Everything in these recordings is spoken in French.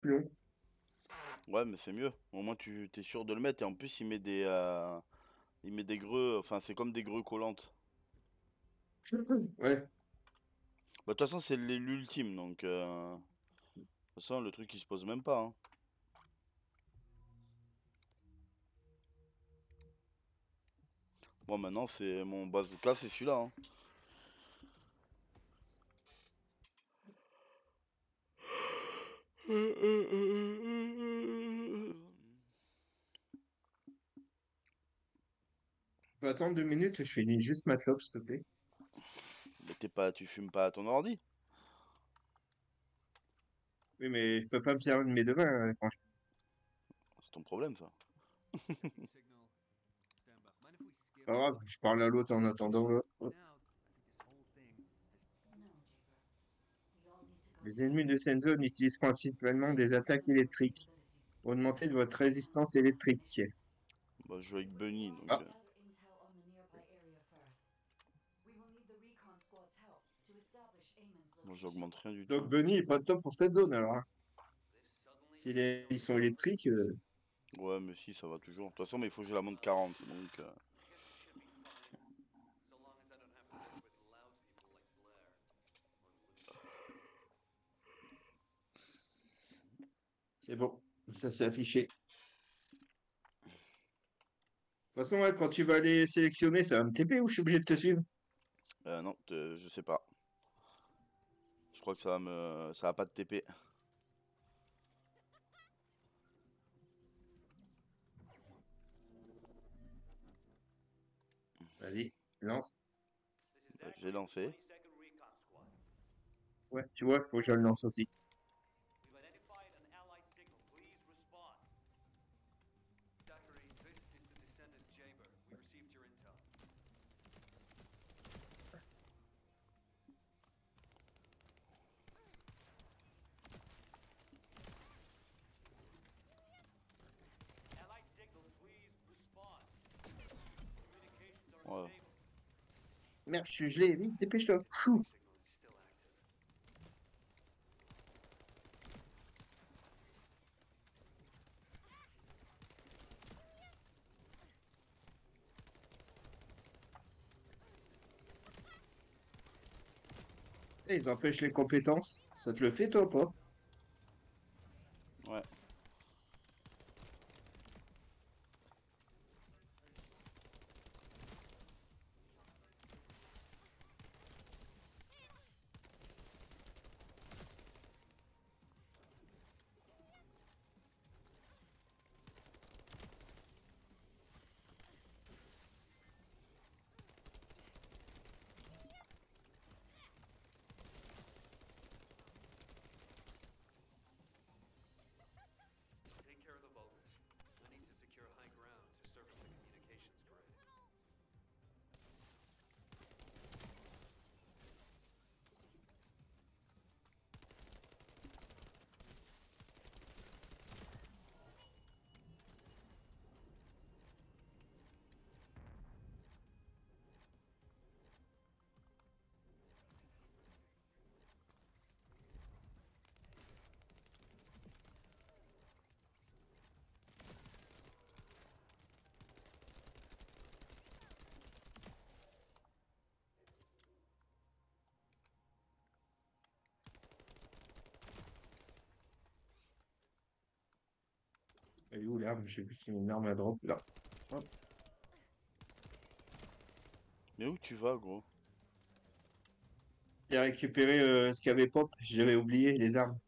plus long. Ouais, mais c'est mieux. Au moins, tu t'es sûr de le mettre. Et en plus, il met des greux. Enfin, c'est comme des greux collantes. Ouais. Bah, de toute façon, c'est l'ultime. Donc, de toute façon, le truc, il se pose même pas. Hein. Bon, maintenant, c'est mon bazooka, c'est celui-là. Hein. Je peux attendre 2 minutes et je finis juste ma clope, s'il te plaît. Mais tu fumes pas à ton ordi. Oui, mais je peux pas me servir de mes 2 mains, franchement. C'est ton problème, ça. Pas grave, je parle à l'autre en attendant. Là. Les ennemis de cette zone utilisent principalement des attaques électriques pour augmenter de votre résistance électrique. Bah, je joue avec Bunny, donc... Ah. Bon, j'augmente rien du tout. Donc Bunny est pas top pour cette zone, alors. Hein. Si ils sont électriques... Ouais, mais si, ça va toujours. De toute façon, mais il faut que je la monte 40, donc... C'est bon, ça s'est affiché. De toute façon, ouais, quand tu vas les sélectionner, ça va me TP ou je suis obligé de te suivre? Non, je sais pas. Je crois que ça va pas te TP. Vas-y, lance. Bah, j'ai lancé. Ouais, tu vois, faut que je le lance aussi. Ouais. Merde, je suis gelé, vite, dépêche-toi. Et ils empêchent les compétences. Ça te le fait, toi, pas? Ouais. Elle est où l'arme? Je sais plus qu'il y a une arme à drop. Là. Hop. Mais où tu vas, gros? J'ai récupéré ce qu'il y avait Pop. J'avais oublié les armes.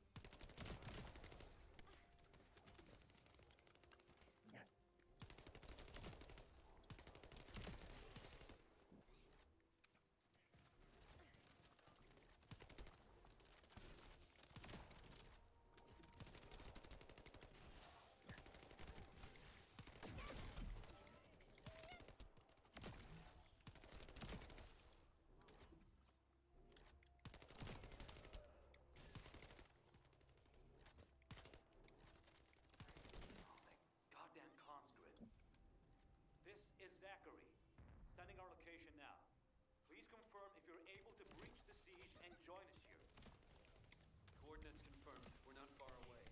This is Zachary, sending our location now. Please confirm if you're able to breach the siege and join us here. Coordinates confirmed. We're not far away.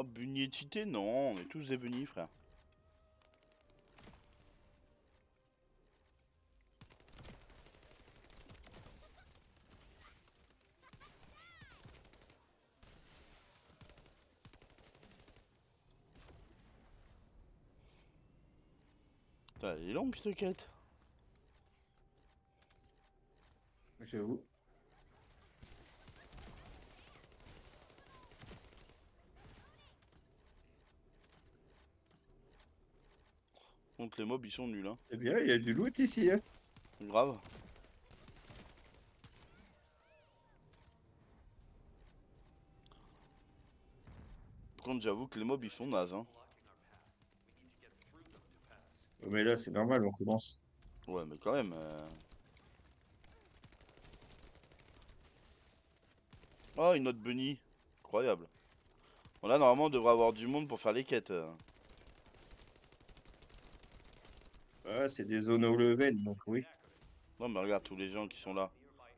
Oh, buniottité, non, on est tous des bunnies, frère. Putain, elle est longue cette quête. J'avoue. Contre les mobs, ils sont nuls, hein. Eh bien, il y a du loot ici, hein. Grave. Par contre, j'avoue que les mobs, ils sont nazes, hein. Mais là, c'est normal, on commence. Ouais, mais quand même. Oh, une autre bunny. Incroyable. Bon, là, normalement, on devrait avoir du monde pour faire les quêtes. Ouais, c'est des zones au level, donc oui. Non, mais regarde tous les gens qui sont là.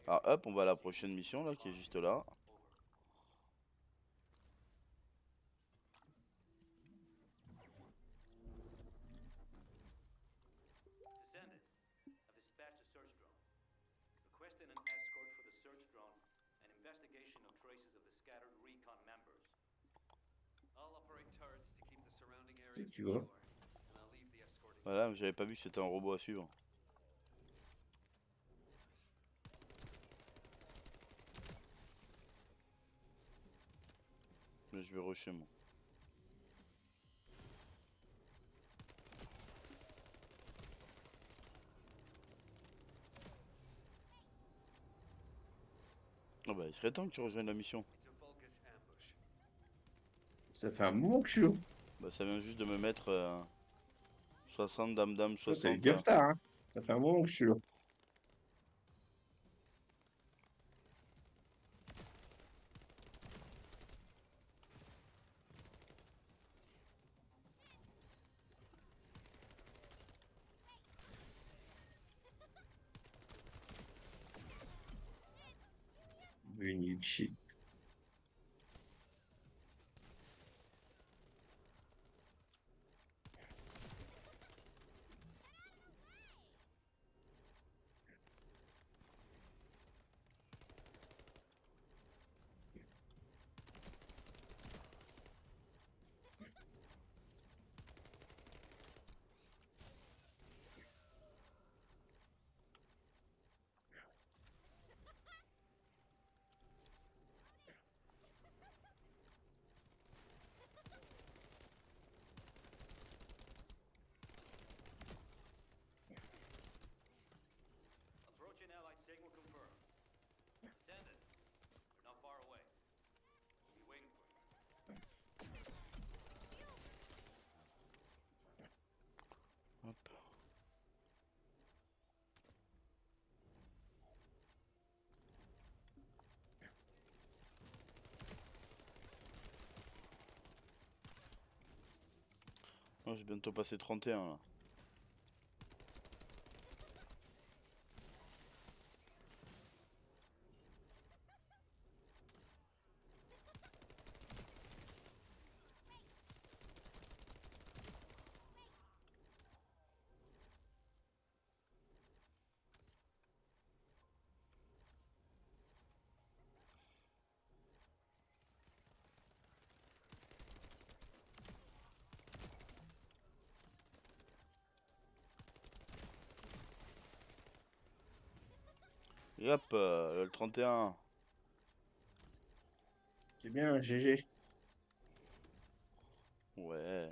Alors, hop, on va à la prochaine mission, là, qui est juste là. Tu vois. Voilà, j'avais pas vu que c'était un robot à suivre. Mais je vais rusher moi. Ah bah il serait temps que tu rejoignes la mission. Ça fait un moment que je suis là. Bah ça vient juste de me mettre 60 dame 60. C'est du retard, hein. Ça fait un moment que je suis là. Unichi. Oh, j'ai bientôt passé 31 là. Et hop, le 31. C'est bien, GG. Ouais.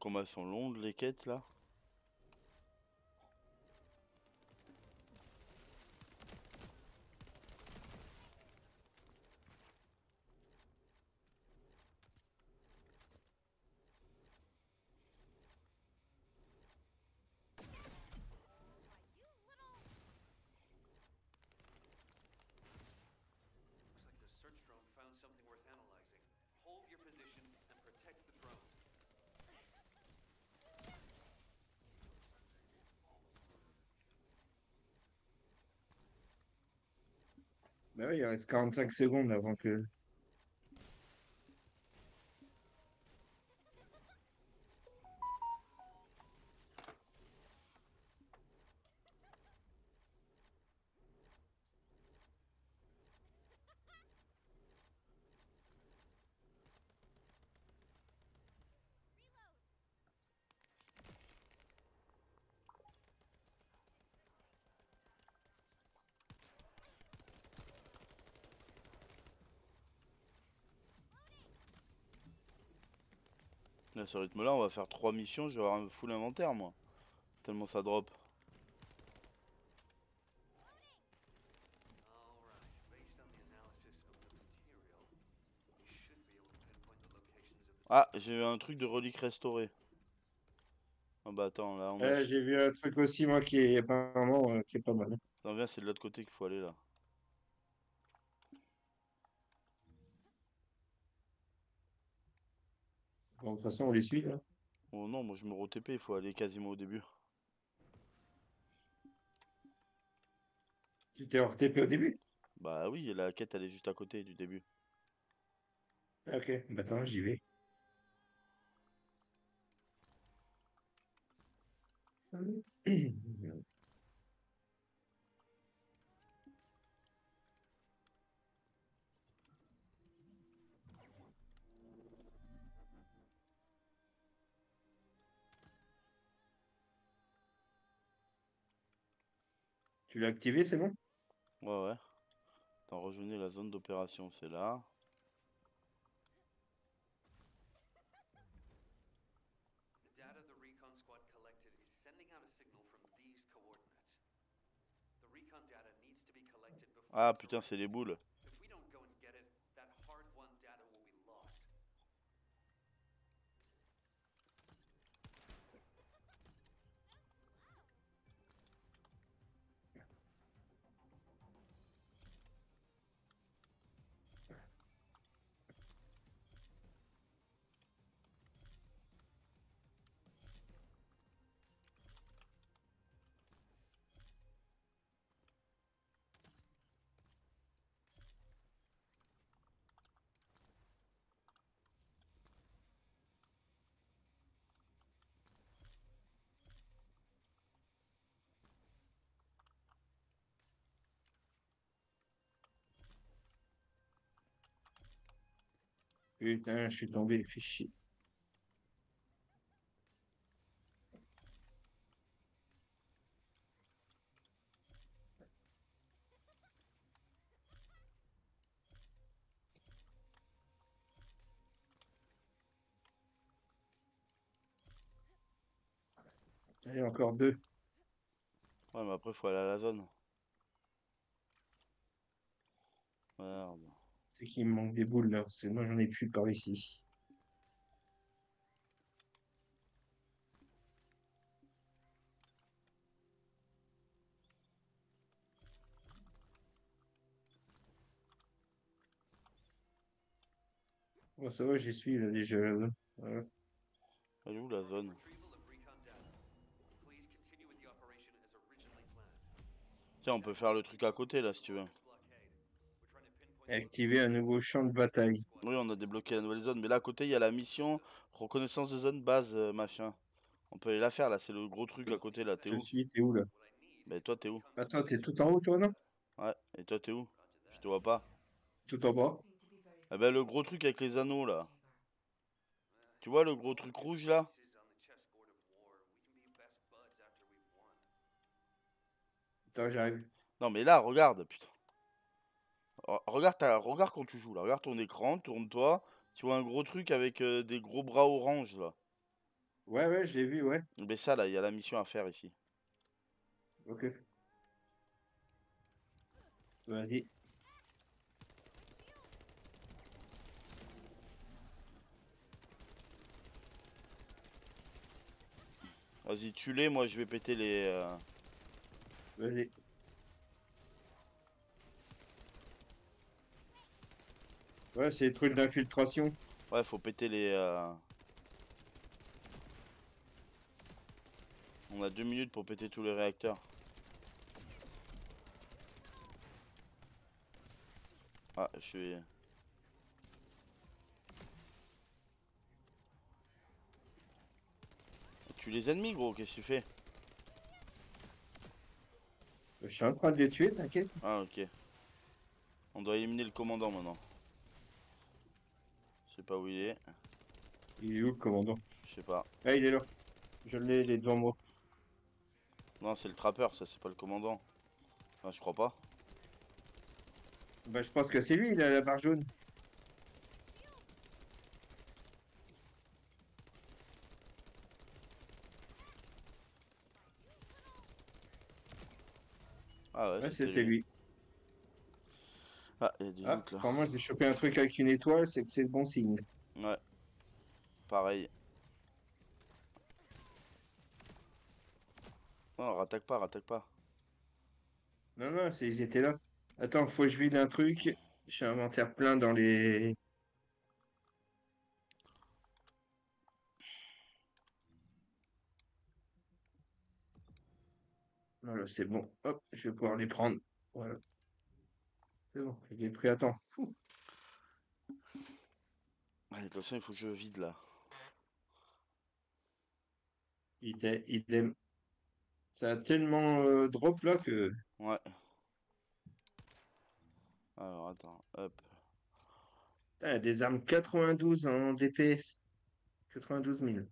Comment elles sont longues les quêtes là? Something worth analyzing. Bah oui, il reste 45 secondes avant que... À ce rythme là on va faire 3 missions, je vais avoir un full inventaire moi. Tellement ça drop. Ah, j'ai vu un truc de relique restaurée. Ah bah attends là on a... J'ai vu un truc aussi moi qui est apparemment qui est pas mal. Attends viens, c'est de l'autre côté qu'il faut aller là. Bon, de toute façon, on les suit, là. Oh non, moi je me re-TP, il faut aller quasiment au début. Tu t'es re-TP au début? Bah oui, la quête, elle est juste à côté du début. Ok, bah attends, j'y vais. Tu l'as activé, c'est bon? Ouais. Attends, rejoignez la zone d'opération, c'est là. Ah putain, c'est les boules. Putain, je suis tombé, fais chier. Allez, encore deux. Ouais, mais après, faut aller à la zone. Merde. C'est qu'il me manque des boules là, c'est moi j'en ai plus par ici. Bon ça va, j'y suis là déjà la zone. Voilà. Elle est où la zone? Tiens on peut faire le truc à côté là si tu veux. Activer un nouveau champ de bataille. Oui, on a débloqué la nouvelle zone, mais là à côté il y a la mission reconnaissance de zone base machin. On peut aller la faire là, c'est le gros truc à côté là. T'es où? T'es où là? Bah toi t'es où? Attends, t'es tout en haut toi non? Ouais, et toi t'es où? Je te vois pas. Tout en bas. Eh ben le gros truc avec les anneaux là. Tu vois le gros truc rouge là? Attends, j'arrive. Non mais là, regarde, putain. Regarde quand tu joues là, regarde ton écran, tourne-toi, tu vois un gros truc avec des gros bras orange là. Ouais, je l'ai vu, ouais. Mais ça là, il y a la mission à faire ici. Ok. Vas-y. Vas-y, tue-les, moi je vais péter les... Vas-y. Ouais, c'est les trucs d'infiltration. Ouais, faut péter les... On a 2 minutes pour péter tous les réacteurs. Ah, je suis... Tu les ennemis, gros, qu'est-ce que tu fais? Je suis en train de les tuer, t'inquiète. Ah, ok. On doit éliminer le commandant maintenant. Je sais pas où il est. Il est où le commandant? Je sais pas. Ah, il est là. Je l'ai, il est devant moi. Non, c'est le trappeur, ça, c'est pas le commandant. Enfin, je crois pas. Bah, je pense que c'est lui, il a la barre jaune. Ah ouais, c'était lui. Ah, il y a du loot là. Quand moi j'ai chopé un truc avec une étoile, c'est que c'est le bon signe. Ouais. Pareil. Non, rattaque pas, rattaque pas. Non, non, ils étaient là. Attends, faut que je vide un truc. J'ai un inventaire plein dans les... Voilà, c'est bon. Hop, je vais pouvoir les prendre. Voilà. C'est bon, je l'ai pris à temps. Allez, de toute façon, il faut que je vide là. Il aime. Ça a tellement drop là que... Ouais. Alors, attends, hop. T'as des armes 92 en DPS. 92 000.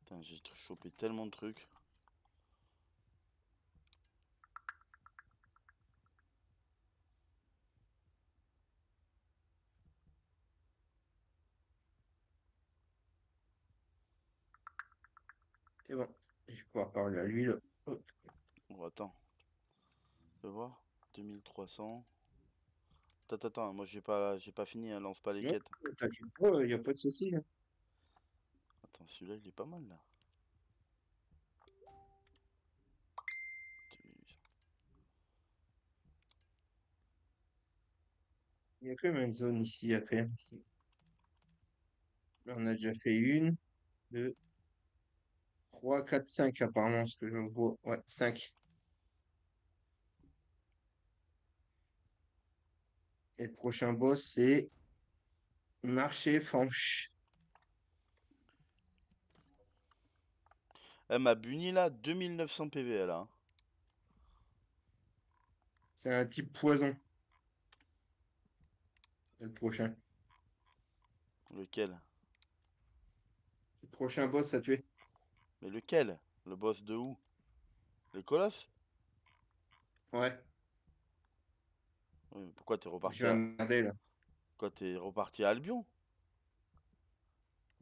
Putain, j'ai chopé tellement de trucs. C'est bon, je vais pouvoir parler à lui là. Oh. Oh, attends. Je vais voir. 2300. Attends, attends, moi j'ai pas fini, hein. Lance pas les quêtes. T'inquiète pas, il n'y a pas de soucis là. Attends, celui-là, il est pas mal, là. 2800. Il y a quand même une zone ici à faire. Ici. Là, on a déjà fait une, deux, trois, quatre, cinq, apparemment, ce que je vois. Ouais, cinq. Et le prochain boss, c'est Marché Fanche. Elle m'a buni là, 2900 PV là. C'est un type poison. Et le prochain. Lequel? Le prochain boss à tuer. Mais lequel? Le boss de où? Les colosses? Ouais. Oui, mais pourquoi t'es reparti? Je vais regarder là. Pourquoi t'es reparti à Albion?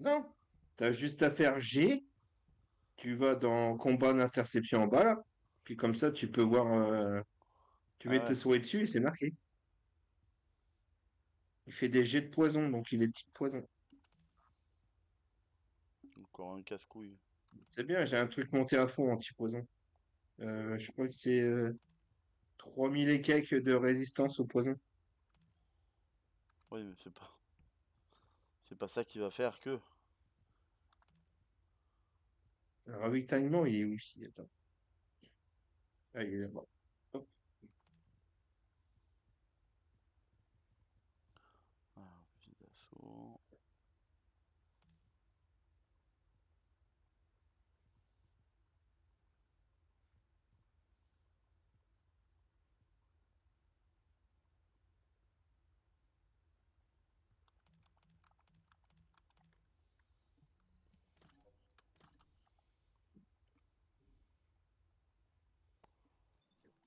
Non. T'as juste à faire G. Tu vas dans combat d'interception en bas là, puis comme ça tu peux voir, tu mets tes souris dessus et c'est marqué. Il fait des jets de poison, donc il est petit poison. Encore un casse-couille. C'est bien, j'ai un truc monté à fond anti-poison. Je crois que c'est 3000 et quelques de résistance au poison. Oui, mais c'est pas ça qui va faire que... Le ravitaillement, il est où ici? Attends. Ah, il est là-bas. Hop. Alors, petit assaut.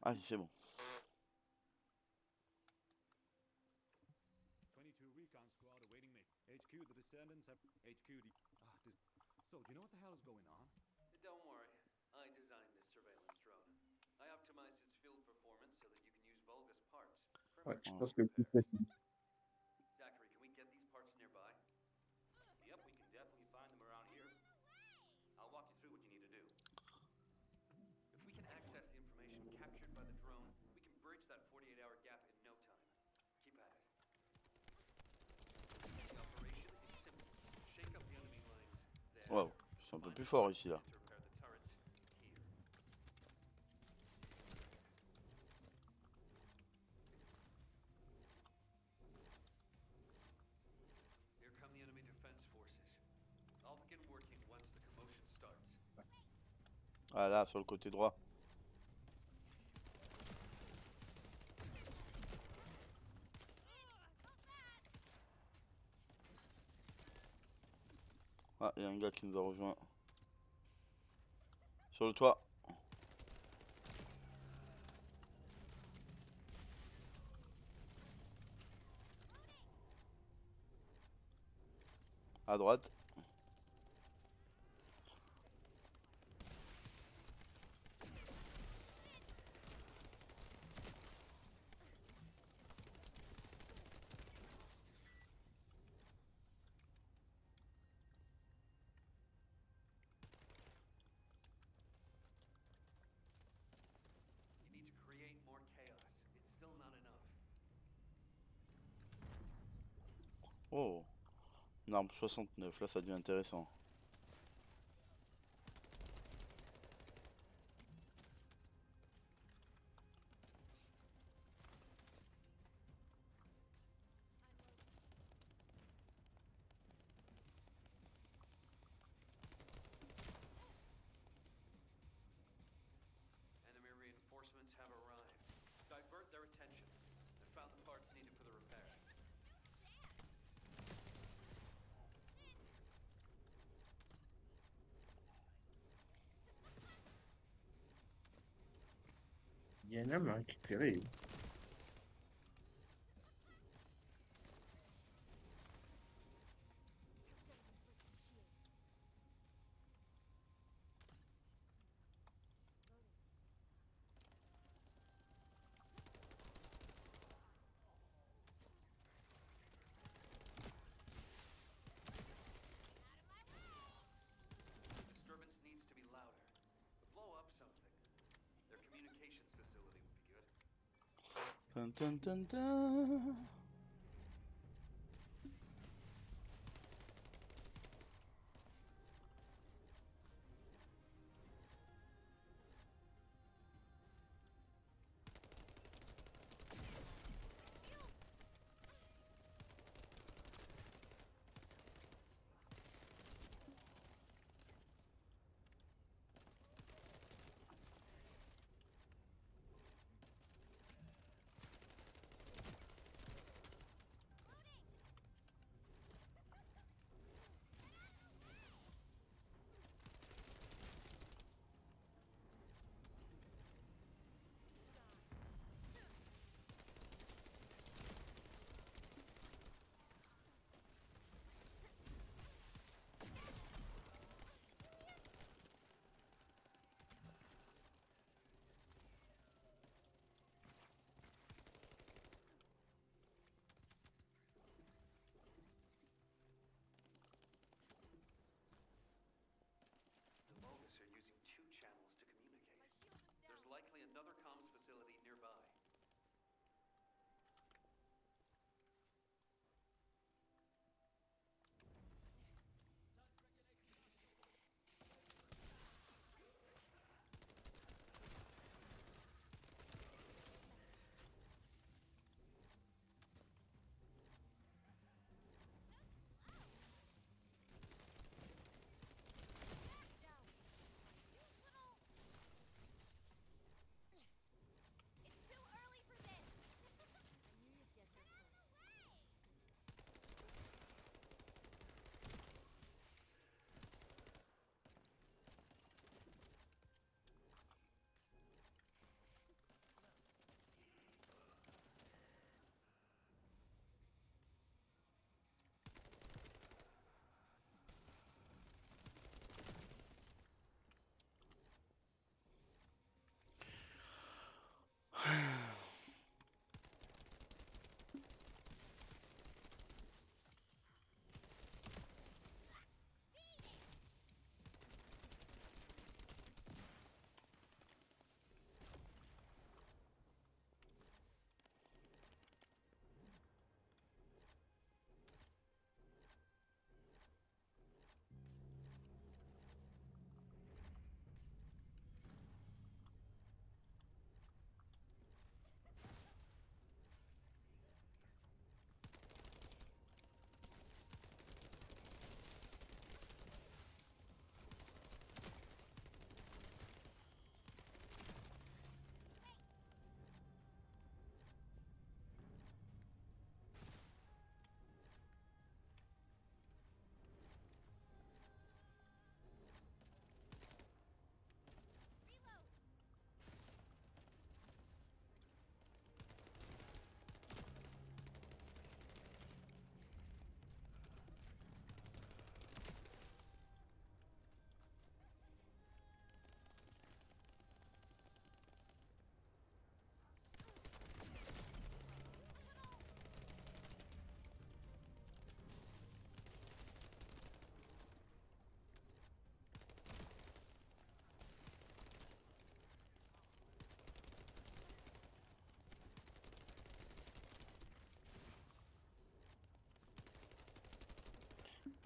Ah, c'est bon. Ouais, je pense que le plus facile. Waouh, c'est un peu plus fort ici là. Ah là, sur le côté droit. Ah, il y a un gars qui nous a rejoint. Sur le toit. À droite. Oh, une arme 69, là ça devient intéressant. Il y en a un qui périt. Dun dun dun dun.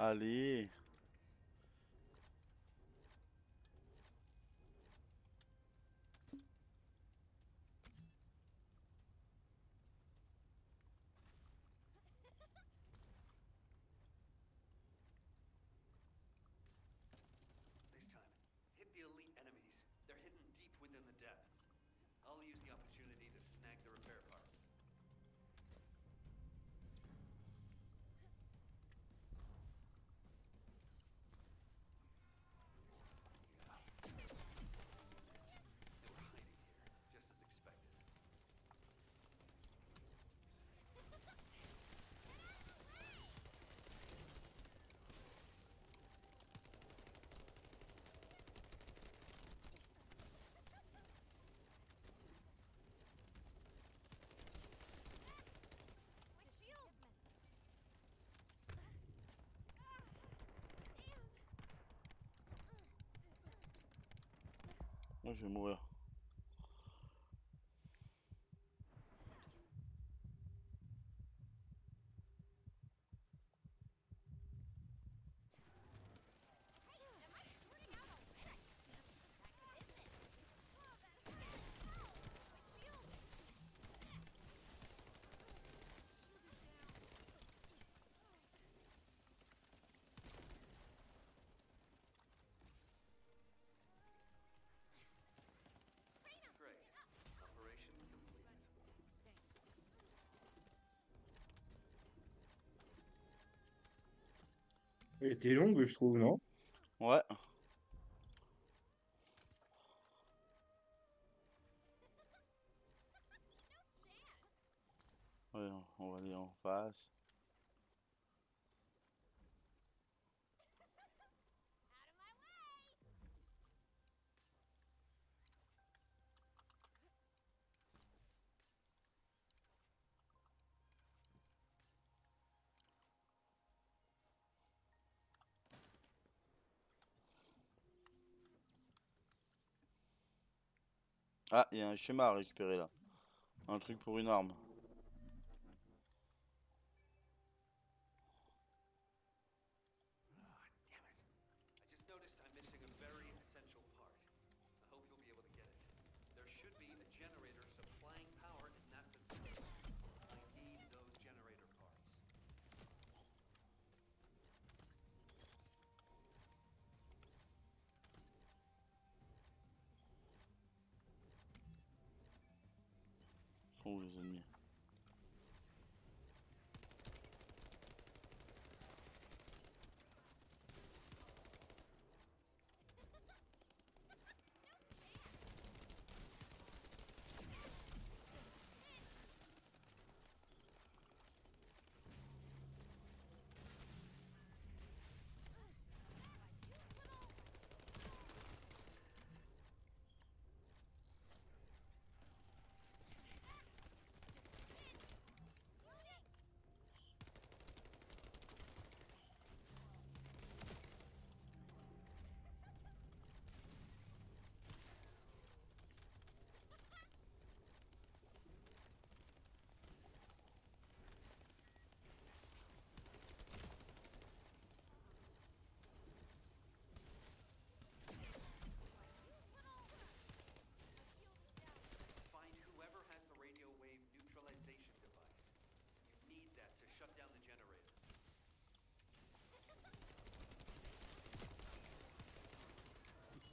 Allez. Moi je vais mourir. Elle était longue, je trouve, non? Ouais. Ouais, on va aller en face. Ah, il y a un schéma à récupérer là. Un truc pour une arme. Sont les ennemis.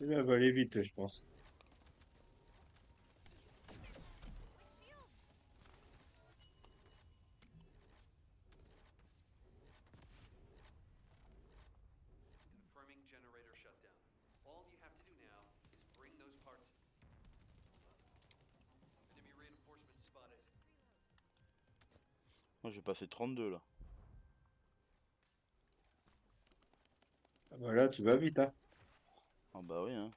Là, va aller vite, je pense. Moi, j'ai passé 32 là. Ah bah là, tu vas vite, hein. Ah bah oui, hein.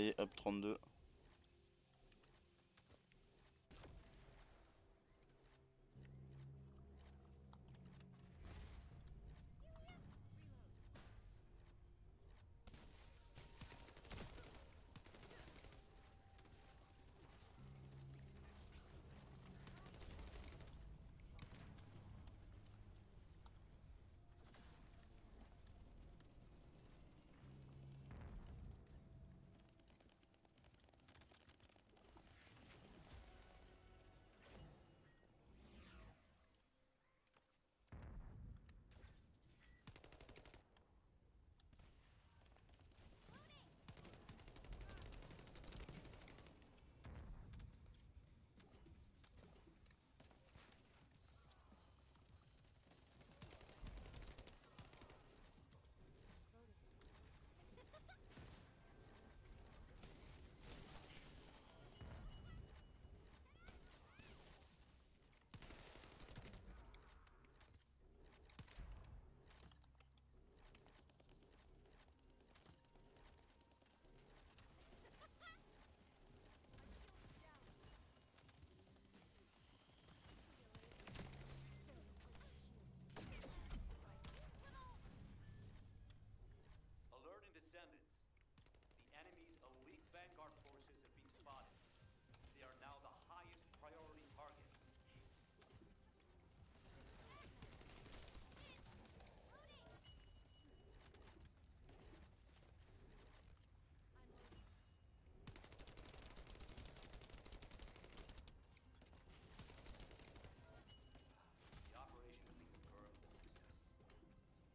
Voyez, up 32. Descendants, the enemy's elite vanguard forces have been spotted. They are now the highest priority target. The operation has been confirmed with success.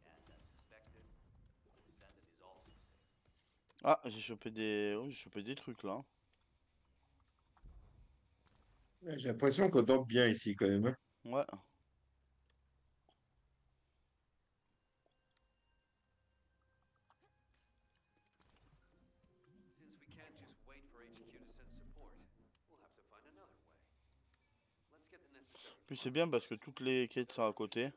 And as suspected, the descendant is also. Ah, j'ai chopé des trucs là. J'ai l'impression qu'on dort bien ici quand même. Ouais. Since we can't just wait for HQ to send support, we'll have to find another way. Let's get the necessary. Puis c'est bien parce que toutes les quêtes sont à côté.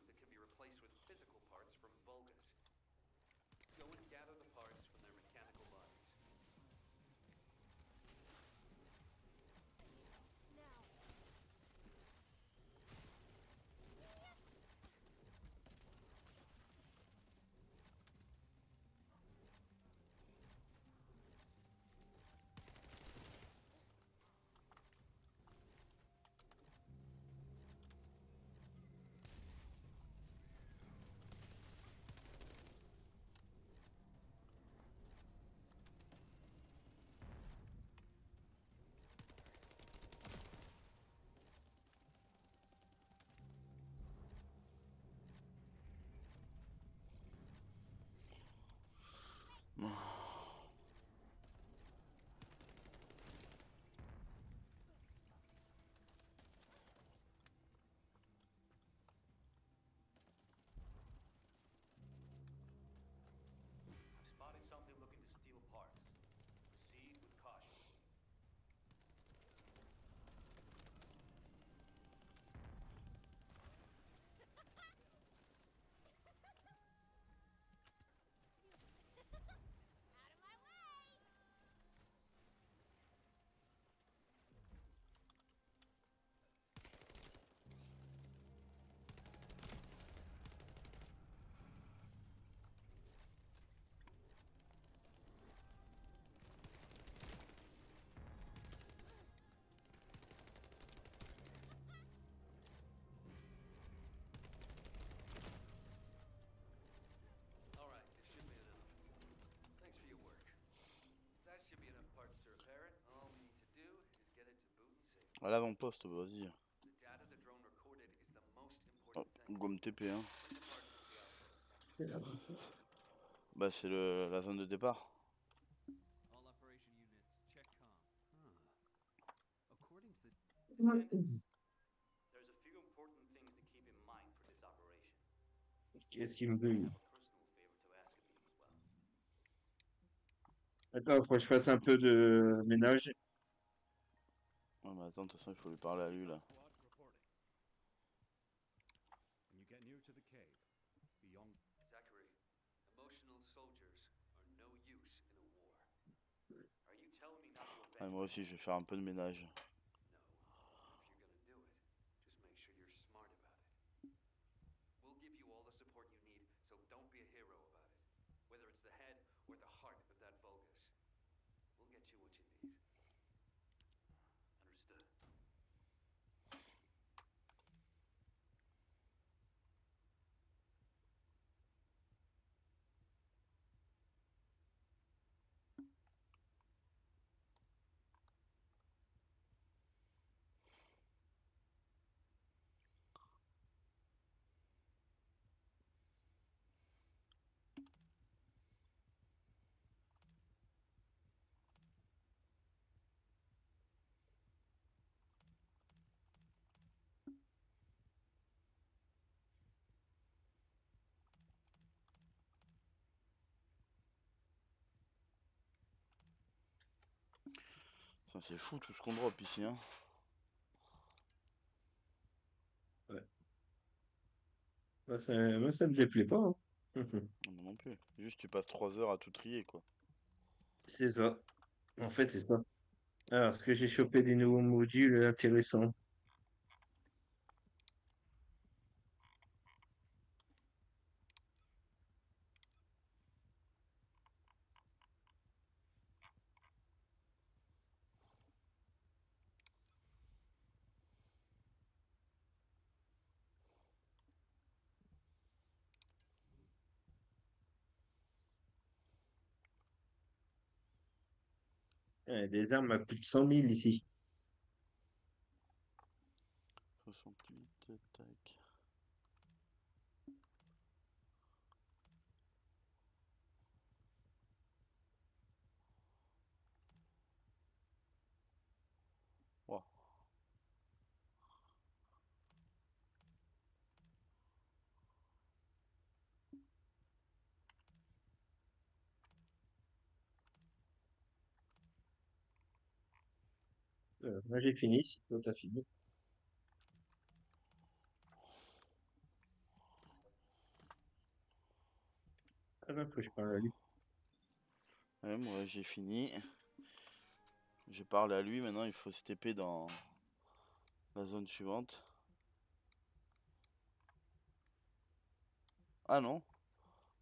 Spotted something looking to steal parts. Proceed with caution. Voilà mon poste, vas-y. Hop, gomme TP. Hein. C'est là. Bah c'est la zone de départ. Qu'est-ce qu'il me donne? Attends, faut que je fasse un peu de ménage. Ouais, mais attends, de toute façon, il faut lui parler à lui là. Ouais, moi aussi, je vais faire un peu de ménage. C'est fou tout ce qu'on drop ici, hein. Ouais. Moi, ça me déplaît pas, hein. Non, non plus. Juste, tu passes 3 heures à tout trier, quoi. C'est ça. En fait, c'est ça. Alors, est-ce que j'ai chopé des nouveaux modules intéressants? Des armes à plus de 100 000 ici. 68, tac. Wow. Moi j'ai fini, si toi t'as fini. Ah bah que je parle à lui. Ouais, moi j'ai fini. Je parle à lui, maintenant il faut se taper dans la zone suivante. Ah non.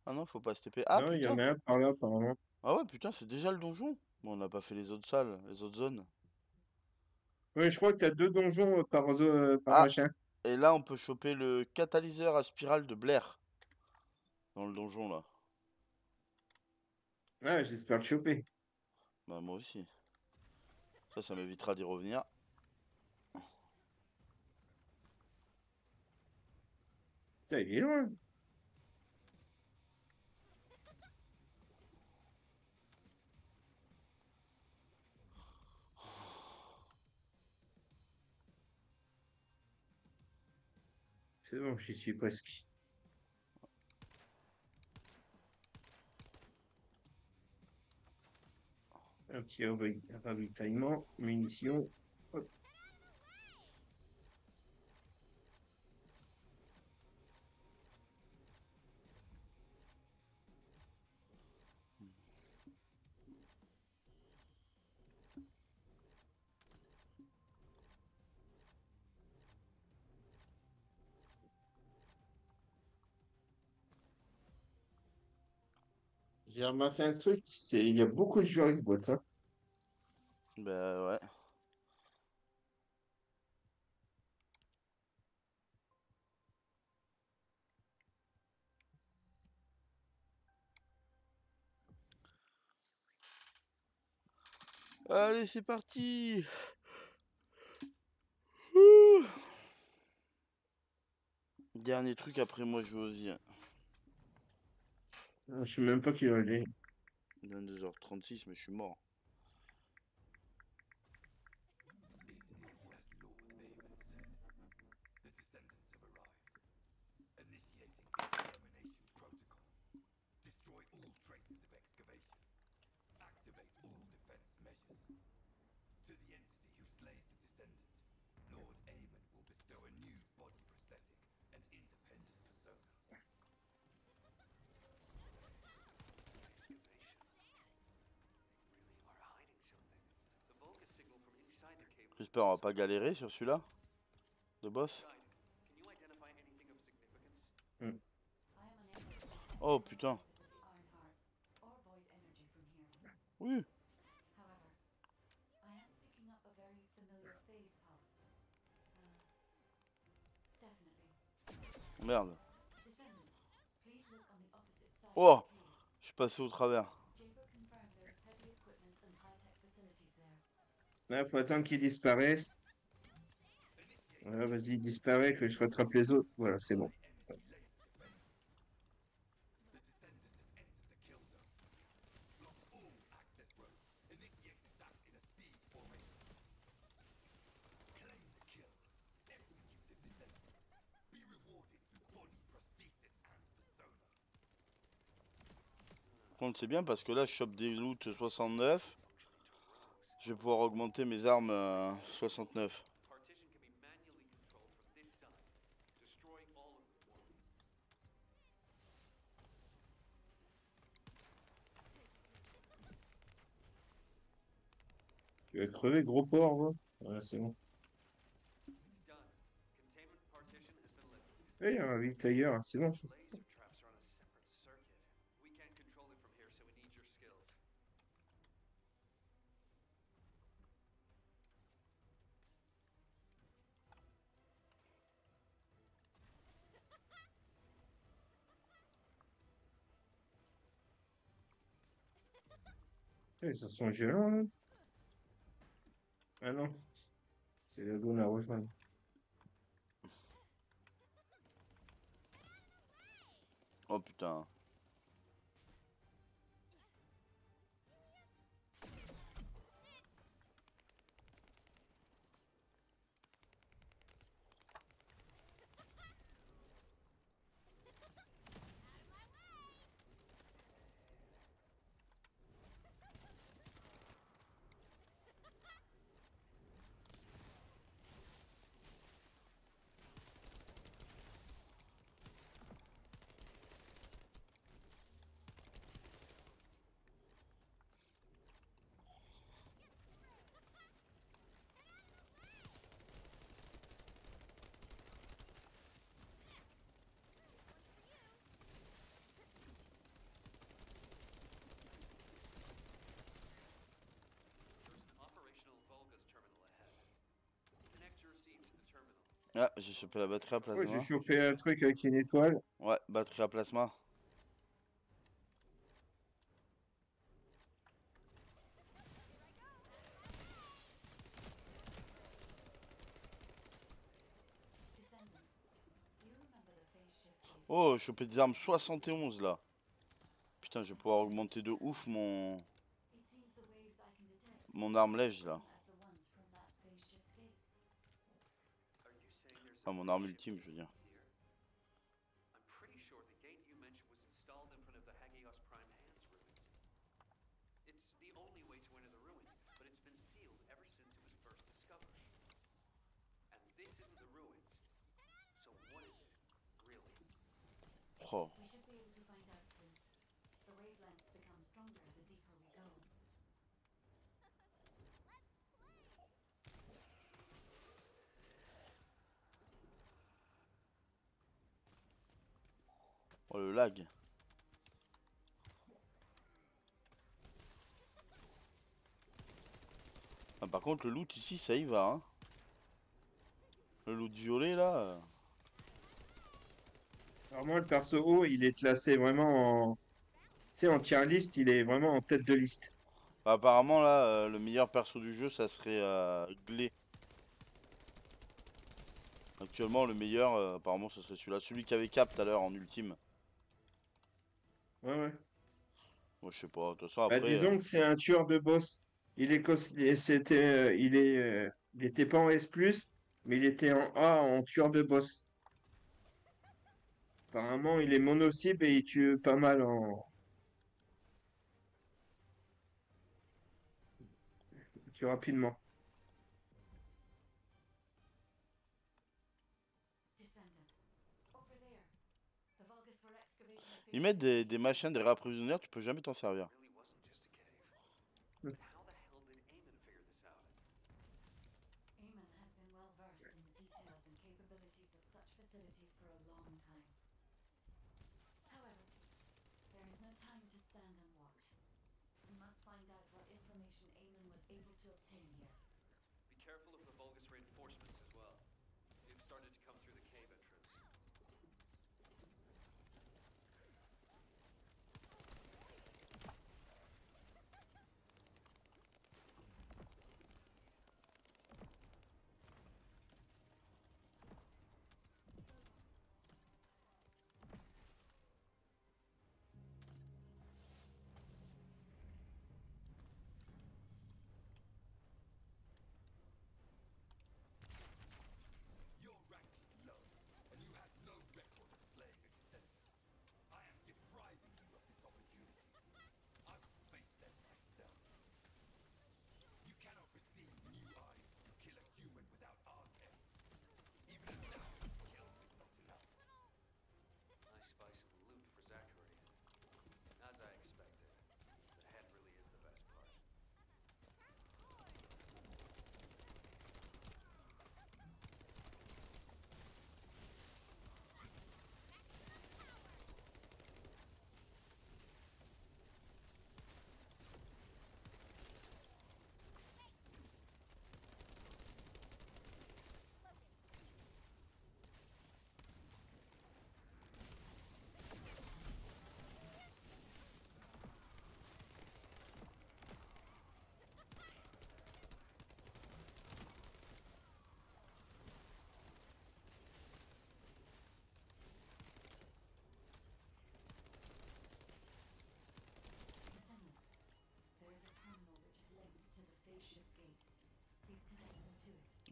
Ah non, faut pas se taper. Ah non, il y en a un par là apparemment. Ah ouais putain, c'est déjà le donjon. Bon, on n'a pas fait les autres salles, les autres zones. Oui, je crois que tu as 2 donjons par machin. Et là, on peut choper le catalyseur à spirale de Blair. Dans le donjon, là. Ouais, j'espère le choper. Bah, moi aussi. Ça m'évitera d'y revenir. Putain, il est loin. C'est bon, j'y suis presque. Un petit ravitaillement, munitions. Hop. J'ai remarqué un truc, c'est il y a beaucoup de joueurs Xbox, hein. Bah ouais. Allez, c'est parti. Ouh. Dernier truc, après moi je vais aux IA. Je sais même pas qui va aller. 22h36, mais je suis mort. J'espère on va pas galérer sur celui-là de boss. Oh putain. Oui. Merde. Oh, je suis passé au travers. Là, faut attendre qu'ils disparaissent. Voilà, vas-y, disparaît, que je rattrape les autres. Voilà, c'est bon. C'est bien parce que là je chope des loot 69, je vais pouvoir augmenter mes armes 69. Tu vas crever gros porc, ouais, c'est bon. Il y a un vitailleur, c'est bon. Ils sont violents là. Ah non, c'est la zone à rejoindre. Oh putain. Ah, j'ai chopé la batterie à plasma. Ouais, j'ai chopé un truc avec une étoile. Ouais, batterie à plasma. Oh, j'ai chopé des armes 71 là. Putain, je vais pouvoir augmenter de ouf mon armlège là. Ah, mon arme ultime, je veux dire. Oh. Oh le lag. Ah, par contre le loot ici ça y va hein. Le loot violet là. Alors moi le perso haut il est classé vraiment en, tu sais, en tier list, il est vraiment en tête de liste. Bah, apparemment là le meilleur perso du jeu ça serait Glé. Actuellement le meilleur apparemment ce serait celui-là, celui qui avait cap tout à l'heure en ultime. Ouais. Moi je sais pas, de toute façon après... Bah, disons que c'est un tueur de boss. Il est il était pas en S+, mais il était en A en tueur de boss. Apparemment il est mono-cible et il tue pas mal en... Il tue rapidement. Ils mettent des machins, des réapprovisionneurs, tu peux jamais t'en servir. facilities for a long time. However, there is no time to stand and watch. We must find out what information Aemon was able to obtain here. Be careful of the Vulgus reinforcements as well. They've started to come through the cave entrance.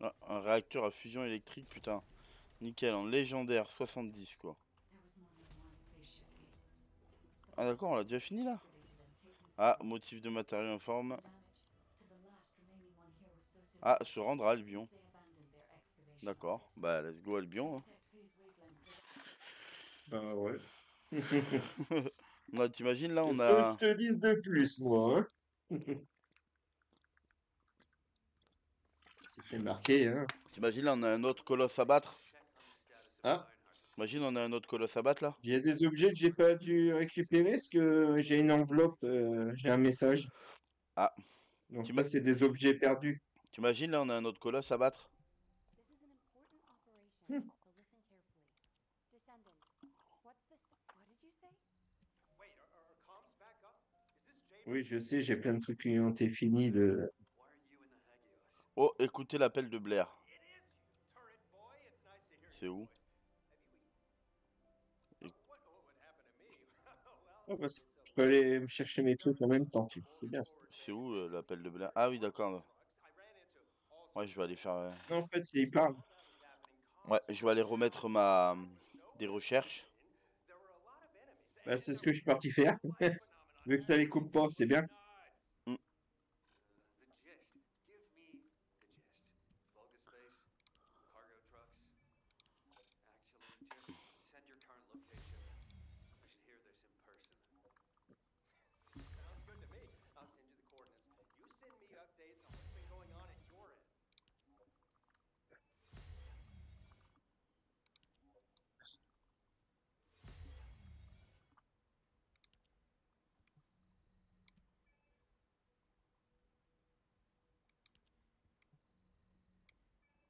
Ah, un réacteur à fusion électrique, putain. Nickel, en légendaire, 70 quoi. Ah d'accord, on l'a déjà fini là. Ah, motif de matériaux informe. Ah, se rendre à Albion. D'accord, bah let's go Albion. Hein. Bah ouais. Ouais, t'imagines là, on a... Je te dis de plus moi. Hein. C'est marqué, hein. T'imagines, là, on a un autre colosse à battre. Ah. Imagine, on a un autre colosse à battre, là. Il y a des objets que j'ai pas dû récupérer, parce que j'ai une enveloppe, j'ai un message. Ah. Donc ça, c'est des objets perdus. T'imagines, là, on a un autre colosse à battre. Oui, je sais, j'ai plein de trucs qui ont été finis de... Oh, écoutez l'appel de Blair. C'est où? Oh, bah, je peux aller me chercher mes trucs en même temps. C'est bien. C'est où l'appel de Blair? Ah oui, d'accord. Ouais, je vais aller faire... Non, en fait, il parle. Ouais, je vais aller remettre ma... des recherches. Bah, c'est ce que je suis parti faire. Vu que ça les coupe pas, c'est bien.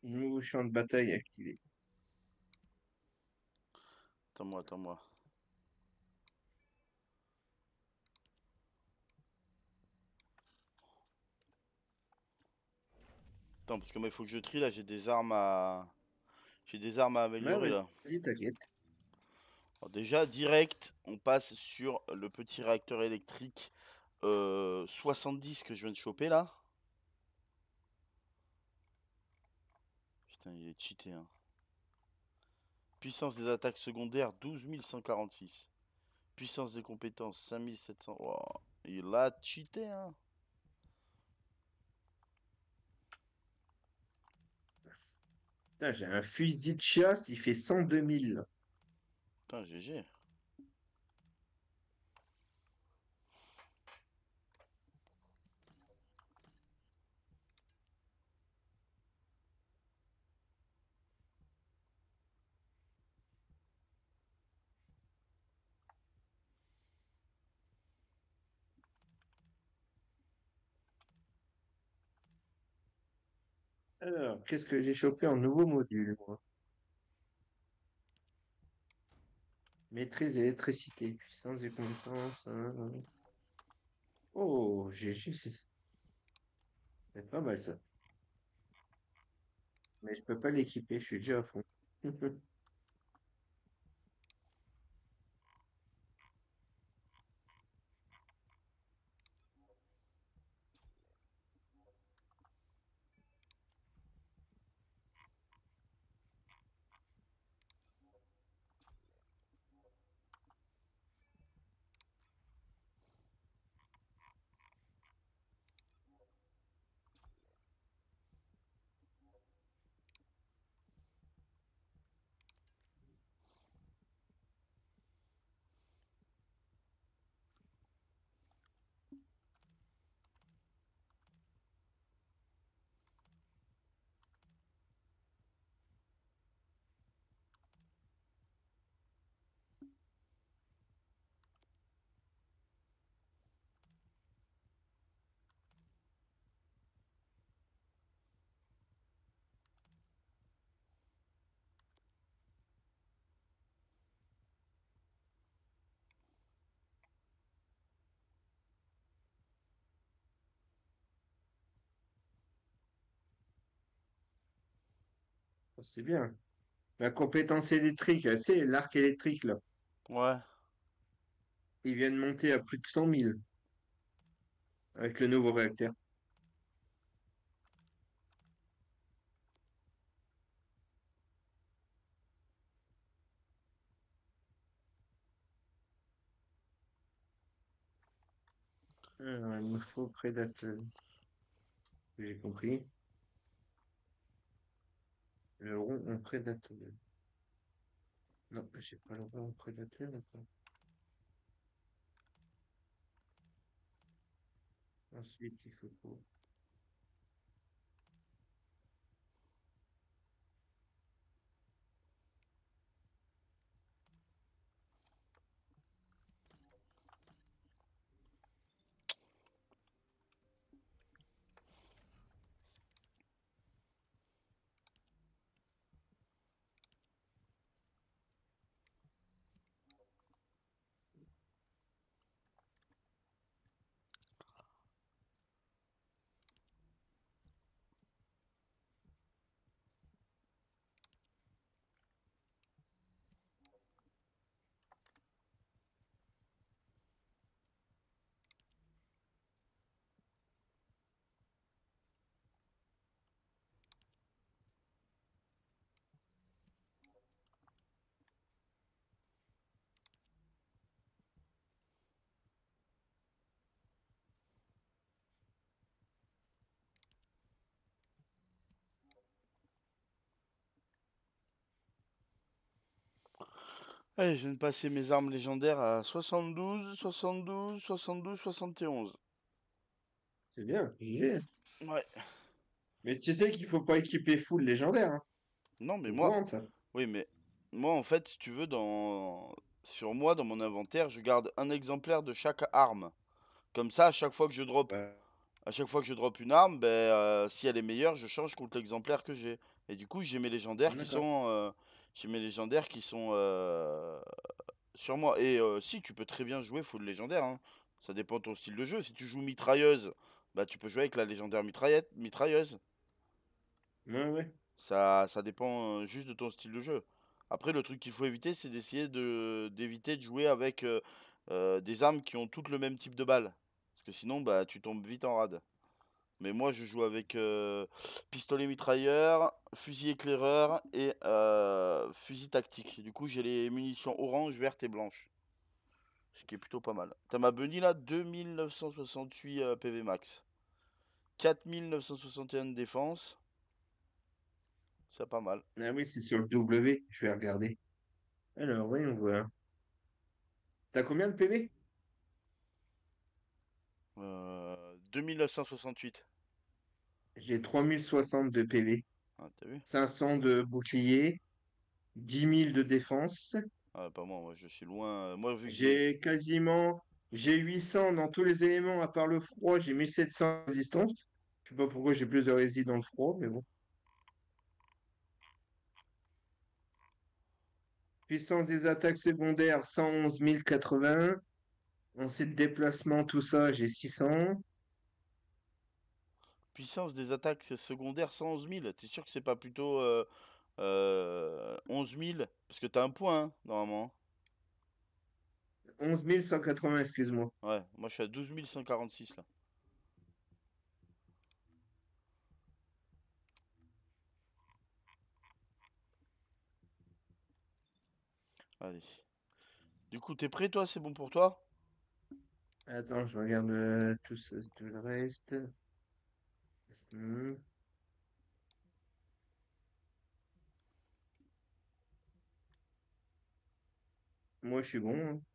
Nouveau champ de bataille activé. Attends-moi, attends-moi. Attends, parce que moi, il faut que je trie, là, j'ai des armes à... J'ai des armes à améliorer, là. Vas-y, t'inquiète. Alors déjà, direct, on passe sur le petit réacteur électrique 70 que je viens de choper, là. Putain, il est cheaté, hein. Puissance des attaques secondaires, 12146. Puissance des compétences, 5700. Wow. Il a cheaté, hein. Putain, j'ai un fusil de chasse, il fait 102 000. Putain, GG. Alors, qu'est-ce que j'ai chopé en nouveau module, moi? Maîtrise électricité, puissance et compétence. Hein. Oh, GG, c'est pas mal ça. Mais je peux pas l'équiper, je suis déjà à fond. C'est bien. La compétence électrique, c'est l'arc électrique, là. Ouais. Ils viennent monter à plus de 100 000. Avec le nouveau réacteur. Alors, il me faut prédateur. J'ai compris. Le rond en prédateur. Non, j'ai pas le rond en prédateur. Ensuite, il faut pour. Allez, je viens de passer mes armes légendaires à 72, 72, 72, 71. C'est bien, GG. Ouais. Mais tu sais qu'il faut pas équiper full légendaire. Hein. Non, mais moi... Bon, ça. Oui, mais moi, en fait, si tu veux, sur moi, dans mon inventaire, je garde un exemplaire de chaque arme. Comme ça, à chaque fois que je drop, une arme, ben, si elle est meilleure, je change contre l'exemplaire que j'ai. Et du coup, j'ai mes légendaires qui sont... sur moi. Et si, tu peux très bien jouer full légendaire. Hein. Ça dépend de ton style de jeu. Si tu joues mitrailleuse, bah tu peux jouer avec la légendaire mitrailleuse. Ouais, ouais. Ça dépend juste de ton style de jeu. Après, le truc qu'il faut éviter, c'est d'essayer d'éviter de jouer avec des armes qui ont toutes le même type de balle. Parce que sinon, bah tu tombes vite en rade. Mais moi, je joue avec pistolet mitrailleur, fusil éclaireur et fusil tactique. Du coup, j'ai les munitions orange, verte et blanche. Ce qui est plutôt pas mal. T'as ma bunny là, 2968 PV max. 4961 de défense. C'est pas mal. Ah oui, c'est sur le W. Je vais regarder. Alors, oui, on voit. T'as combien de PV? 2968. J'ai 3060 de PV. Ah, t'as vu? 500 de bouclier. 10 000 de défense. Ah, pas moi, je suis loin. Moi, vu que j'ai quasiment... J'ai 800 dans tous les éléments, à part le froid, j'ai 1700 résistance. Je sais pas pourquoi j'ai plus de résistance dans le froid, mais bon. Puissance des attaques secondaires, 111 081. On sait de déplacement, tout ça, j'ai 600. Puissance des attaques secondaires, 111 000. T'es sûr que c'est pas plutôt 11 000? Parce que t'as un point, hein, normalement. 11 180, excuse-moi. Ouais, moi je suis à 12 146 là. Allez. Du coup, t'es prêt, toi? C'est bon pour toi? Attends, je regarde tout le reste. Moi, je suis bon, hein.